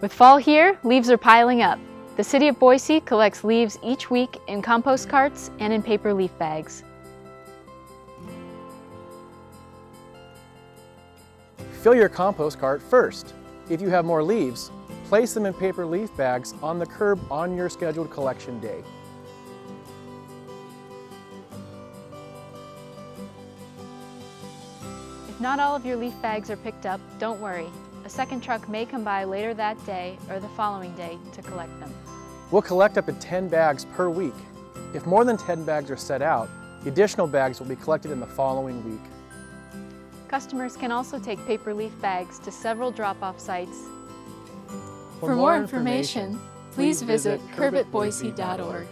With fall here, leaves are piling up. The City of Boise collects leaves each week in compost carts and in paper leaf bags. Fill your compost cart first. If you have more leaves, place them in paper leaf bags on the curb on your scheduled collection day. If not all of your leaf bags are picked up, don't worry. A second truck may come by later that day or the following day to collect them. We'll collect up to 10 bags per week. If more than 10 bags are set out, the additional bags will be collected in the following week. Customers can also take paper leaf bags to several drop-off sites. For more information, please visit curbitboise.org.